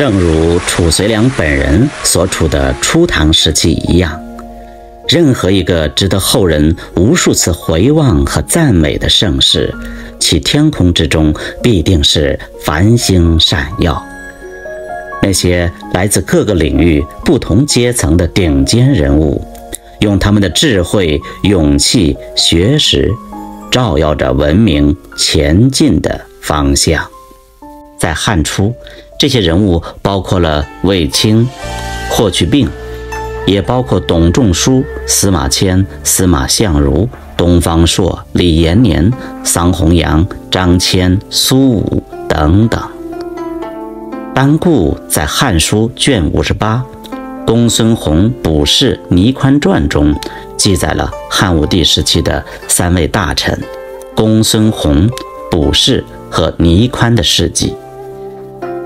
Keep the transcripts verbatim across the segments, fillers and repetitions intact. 正如褚遂良本人所处的初唐时期一样，任何一个值得后人无数次回望和赞美的盛世，其天空之中必定是繁星闪耀。那些来自各个领域、不同阶层的顶尖人物，用他们的智慧、勇气、学识，照耀着文明前进的方向。在汉初，这些人物包括了卫青、霍去病，也包括董仲舒、司马迁、司马相如、东方朔、李延年、桑弘羊、张骞、苏武等等。班固在《汉书》卷五十八《公孙弘卜士倪宽传》中记载了汉武帝时期的三位大臣公孙弘、卜士和倪宽的事迹，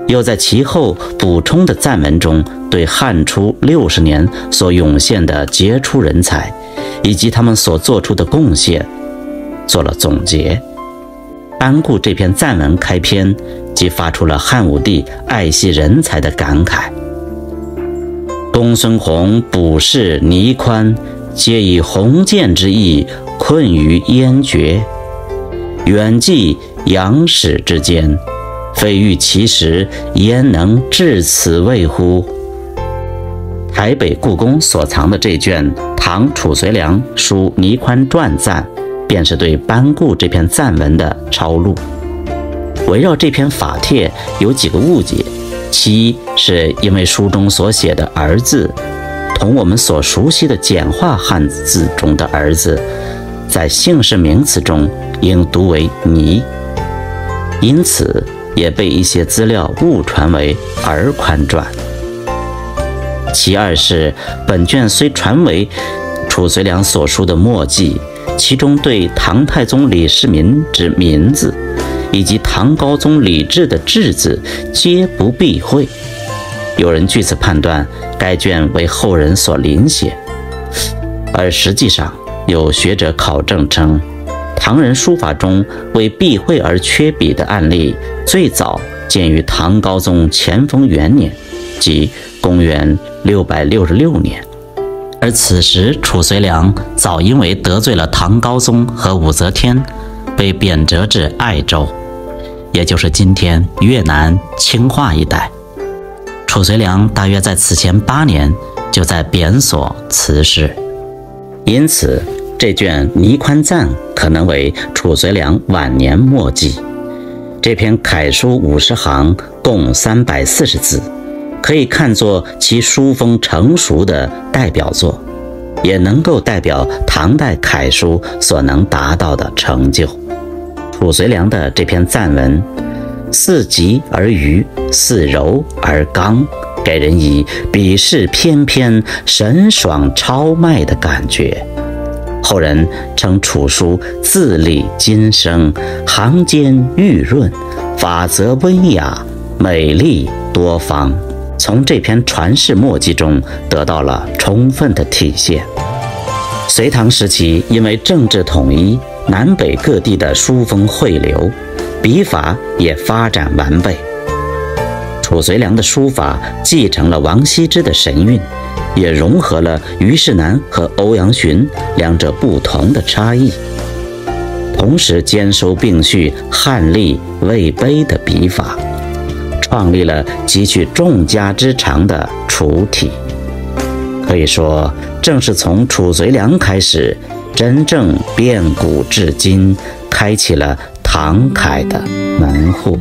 又在其后补充的赞文中对汉初六十年所涌现的杰出人才以及他们所做出的贡献做了总结。班固这篇赞文开篇即发出了汉武帝爱惜人才的感慨：公孙弘、卜士、倪宽，皆以鸿渐之意困于燕绝，远寄阳史之间，非欲其时，焉能至此谓乎？台北故宫所藏的这卷唐褚遂良书《倪宽传赞》，便是对班固这篇赞文的抄录。围绕这篇法帖有几个误解，其一是因为书中所写的儿字同我们所熟悉的简化汉字中的儿字在姓氏名词中应读为倪，因此也被一些资料误传为儿宽传。其二是本卷虽传为褚遂良所书的墨迹，其中对唐太宗李世民之民字以及唐高宗李治的治字皆不避讳，有人据此判断该卷为后人所临写，而实际上有学者考证称，唐人书法中为避讳而缺笔的案例最早见于唐高宗乾封元年，即公元六百六十六年，而此时褚遂良早因为得罪了唐高宗和武则天，被贬谪至爱州，也就是今天越南清化一带。褚遂良大约在此前八年就在贬所辞世，因此这卷《倪宽赞》可能为褚遂良晚年墨迹。这篇楷书五十行，共三百四十字，可以看作其书风成熟的代表作，也能够代表唐代楷书所能达到的成就。褚遂良的这篇赞文，似急而愚，似柔而刚，给人以鄙世翩翩、神爽超迈的感觉。后人称褚书字里金声，行间玉润，法则温雅，美丽多方，从这篇传世墨迹中得到了充分的体现。隋唐时期因为政治统一，南北各地的书风汇流，笔法也发展完备。褚遂良的书法继承了王羲之的神韵，也融合了虞世南和欧阳询两者不同的差异，同时兼收并蓄汉隶魏碑的笔法，创立了汲取众家之长的楚体。可以说，正是从褚遂良开始，真正变古至今，开启了唐楷的门户。